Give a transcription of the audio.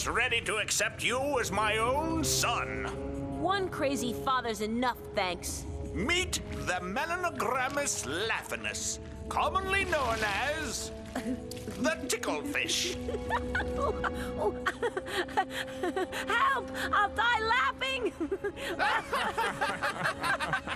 was ready to accept you as my own son. One crazy father's enough, thanks. Meet the Melanogrammus laughinis, commonly known as the ticklefish. Help! I'll die laughing!